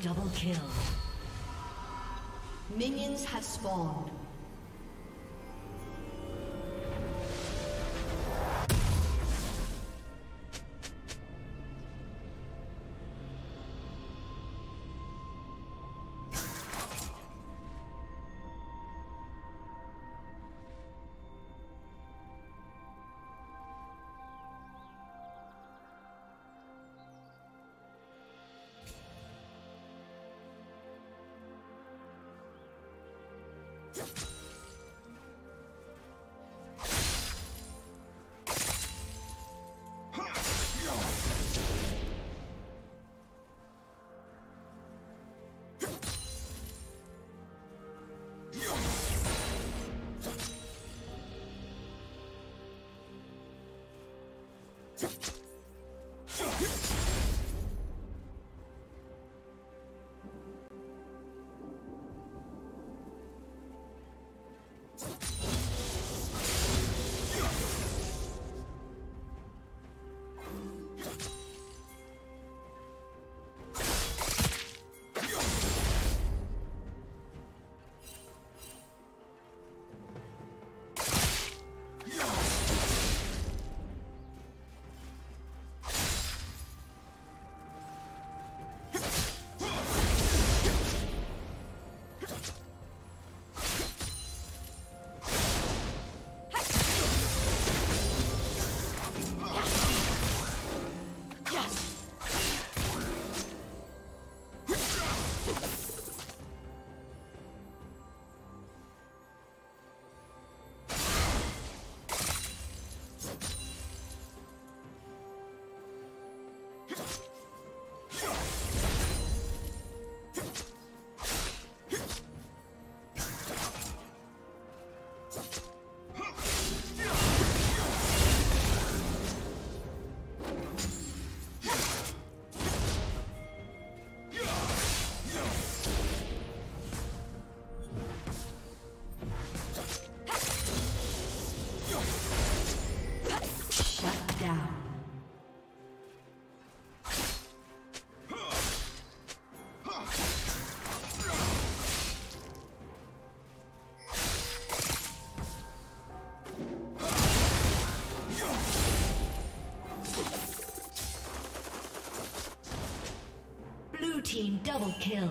Double kill. Minions have spawned. Team double kill.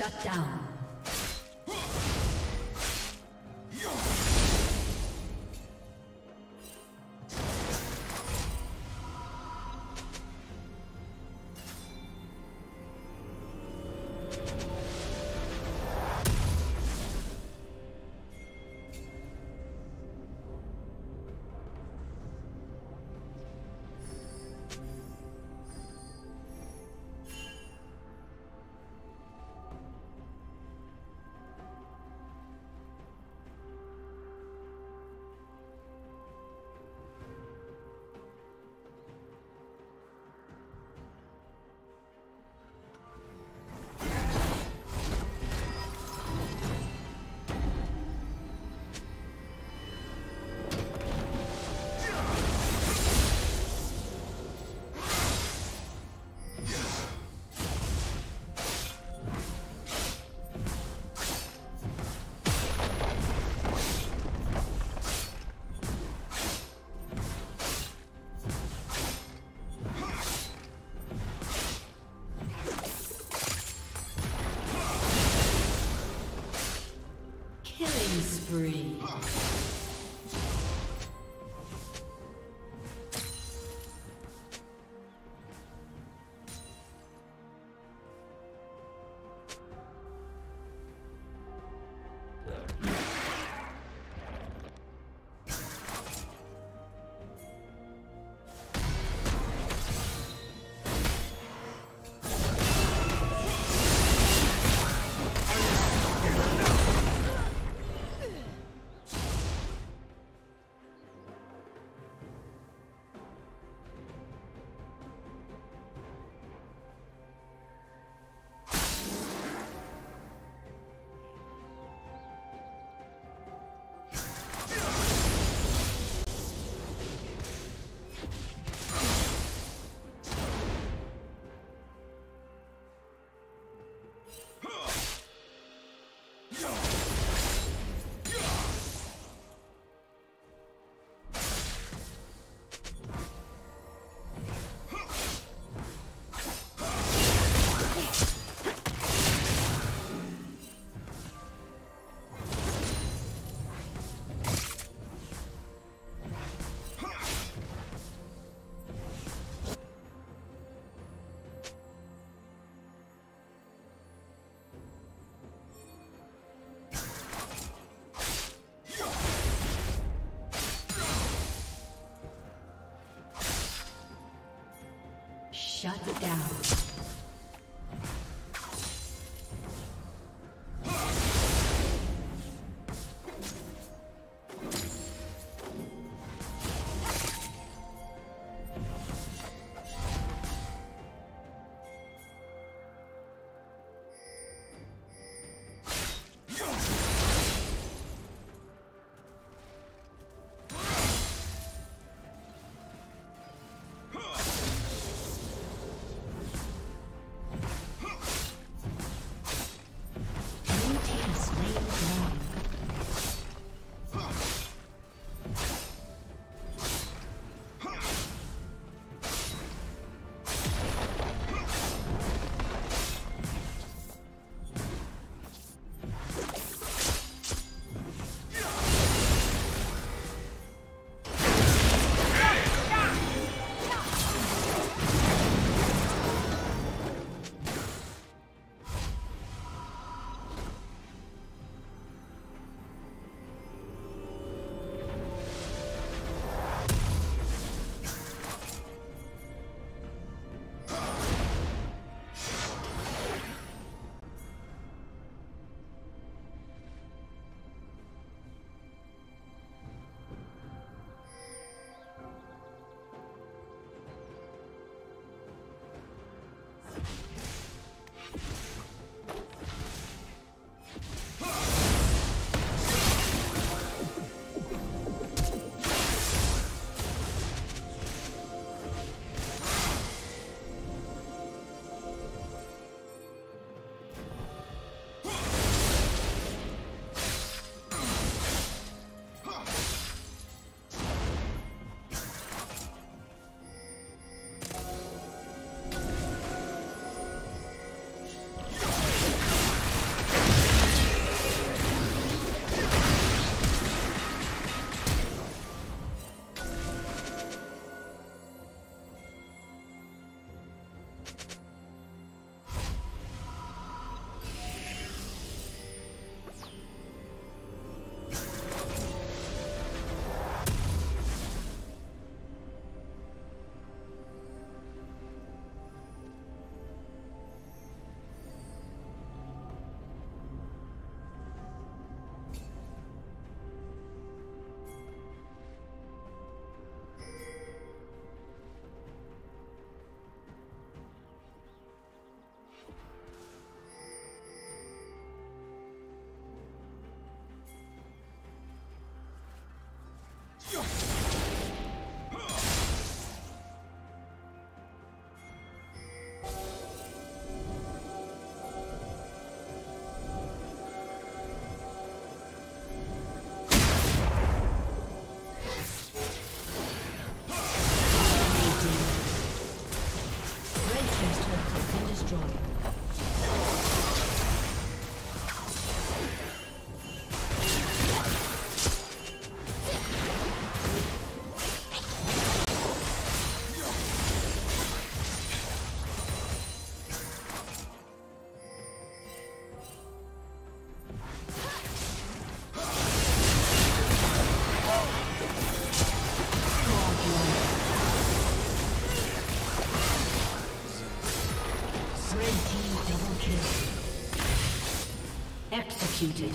Shut down. Spree. Shut it down. Red team double kill. Executed.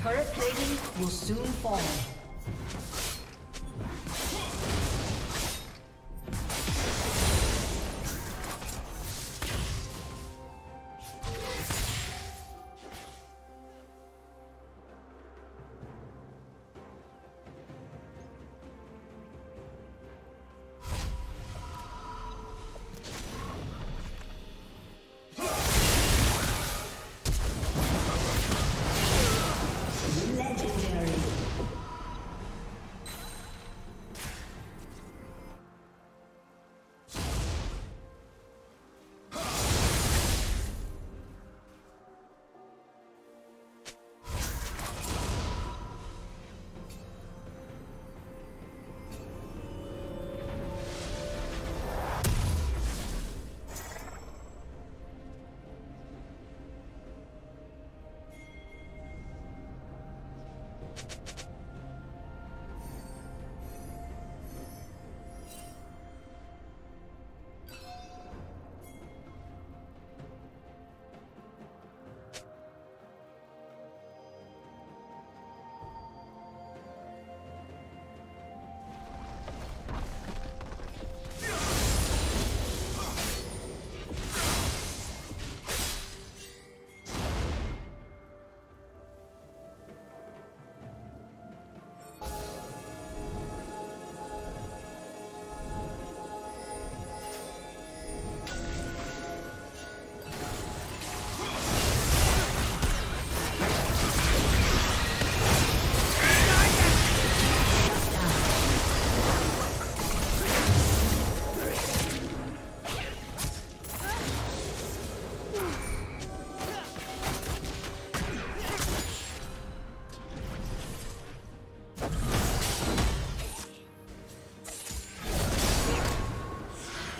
Turret plating will soon fall.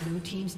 Blue team's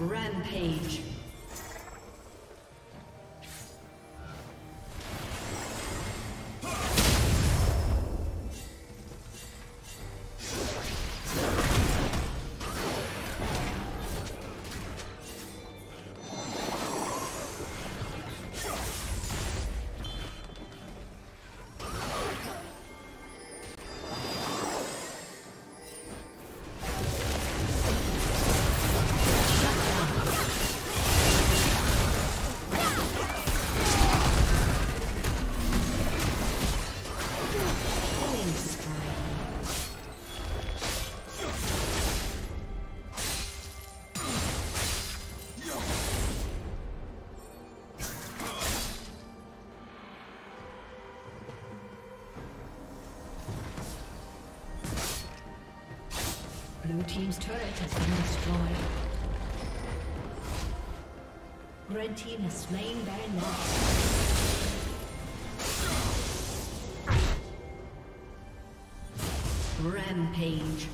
Rampage. Blue team's turret has been destroyed. Red team has slain Baron Nashor. Rampage.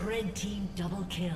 Red team double kill.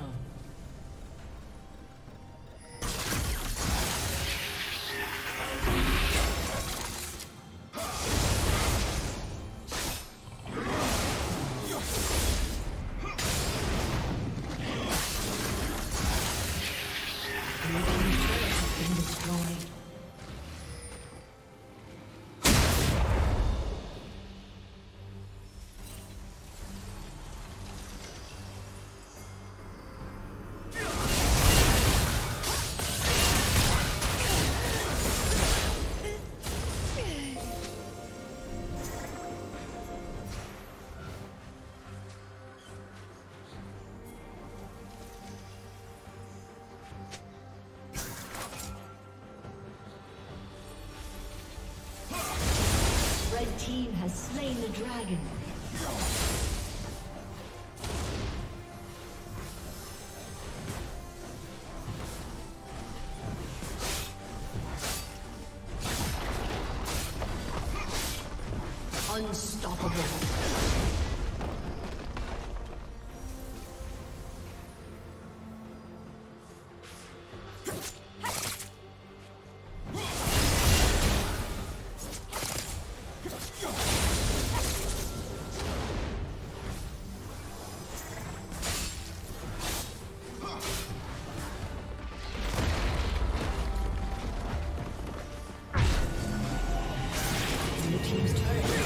The team has slain the dragon. Team's turret.